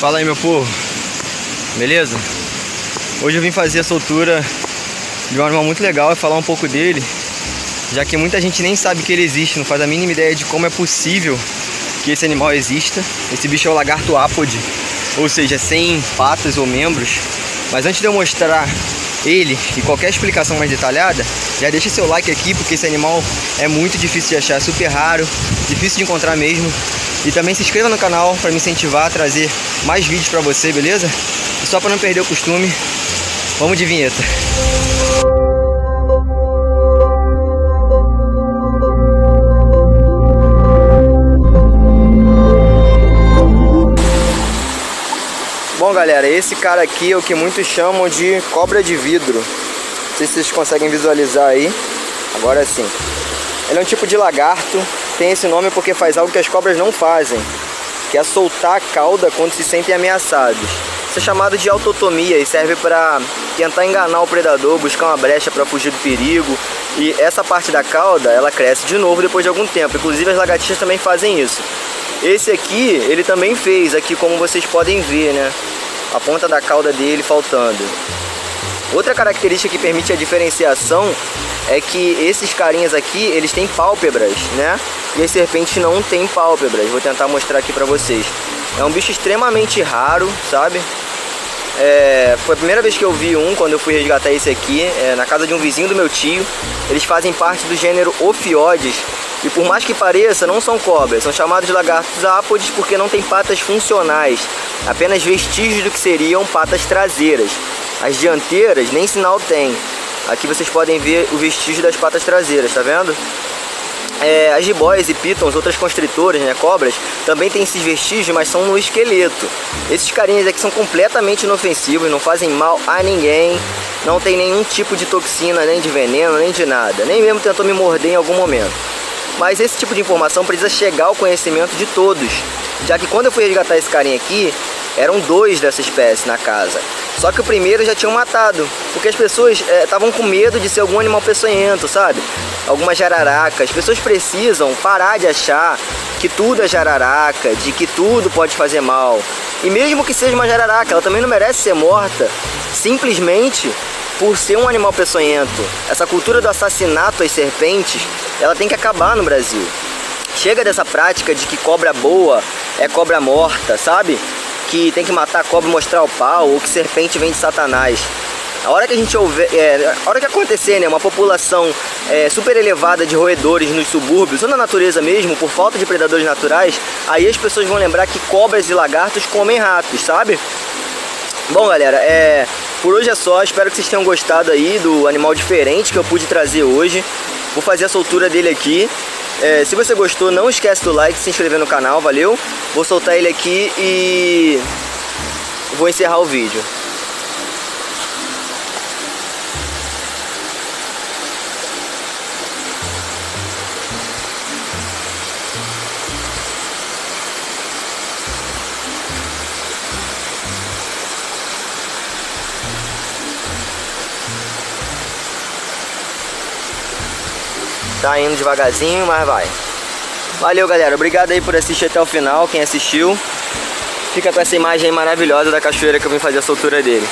Fala aí, meu povo, beleza? Hoje eu vim fazer a soltura de um animal muito legal e falar um pouco dele, já que muita gente nem sabe que ele existe, não faz a mínima ideia de como é possível que esse animal exista. Esse bicho é o lagarto ápode, ou seja, sem patas ou membros. Mas antes de eu mostrar ele e qualquer explicação mais detalhada, já deixa seu like aqui, porque esse animal é muito difícil de achar, é super raro, difícil de encontrar mesmo. E também se inscreva no canal para me incentivar a trazer mais vídeos para você, beleza? E só para não perder o costume, vamos de vinheta. Bom, galera, esse cara aqui é o que muitos chamam de cobra de vidro. Não sei se vocês conseguem visualizar aí. Agora sim. Ele é um tipo de lagarto. Tem esse nome porque faz algo que as cobras não fazem, que é soltar a cauda quando se sentem ameaçados. Isso é chamado de autotomia e serve para tentar enganar o predador, buscar uma brecha para fugir do perigo. E essa parte da cauda, ela cresce de novo depois de algum tempo. Inclusive as lagartixas também fazem isso. Esse aqui, ele também fez, aqui como vocês podem ver, né? A ponta da cauda dele faltando. Outra característica que permite a diferenciação é que esses carinhas aqui, eles têm pálpebras, né? E as serpentes não têm pálpebras. Vou tentar mostrar aqui pra vocês. É um bicho extremamente raro, sabe? Foi a primeira vez que eu vi um, quando eu fui resgatar esse aqui, na casa de um vizinho do meu tio. Eles fazem parte do gênero Ophiodes. E por mais que pareça, não são cobras. São chamados de lagartos ápodes porque não têm patas funcionais. Apenas vestígios do que seriam patas traseiras. As dianteiras nem sinal tem. Aqui vocês podem ver o vestígio das patas traseiras, tá vendo? As jiboias e pitons, outras constritoras, né, cobras, também tem esses vestígios, mas são no esqueleto. Esses carinhas aqui são completamente inofensivos, não fazem mal a ninguém, não tem nenhum tipo de toxina, nem de veneno, nem de nada. Nem mesmo tentou me morder em algum momento. Mas esse tipo de informação precisa chegar ao conhecimento de todos, já que quando eu fui resgatar esse carinha aqui, eram dois dessa espécie na casa. Só que o primeiro já tinham matado, porque as pessoas estavam com medo de ser algum animal peçonhento, sabe? Algumas jararaca. As pessoas precisam parar de achar que tudo é jararaca, de que tudo pode fazer mal. E mesmo que seja uma jararaca, ela também não merece ser morta, simplesmente por ser um animal peçonhento. Essa cultura do assassinato às serpentes, ela tem que acabar no Brasil. Chega dessa prática de que cobra boa é cobra morta, sabe? Que tem que matar a cobra e mostrar o pau, ou que serpente vem de Satanás. A hora que a gente houver, a hora que acontecer, né, uma população super elevada de roedores nos subúrbios ou na natureza mesmo, por falta de predadores naturais, aí as pessoas vão lembrar que cobras e lagartos comem ratos, sabe? Bom, galera, por hoje é só. Espero que vocês tenham gostado aí do animal diferente que eu pude trazer hoje. Vou fazer a soltura dele aqui. Se você gostou, não esquece do like, se inscrever no canal, valeu? Vou soltar ele aqui e vou encerrar o vídeo. Tá indo devagarzinho, mas vai. Valeu, galera. Obrigado aí por assistir até o final, quem assistiu. Fica com essa imagem maravilhosa da cachoeira que eu vim fazer a soltura dele.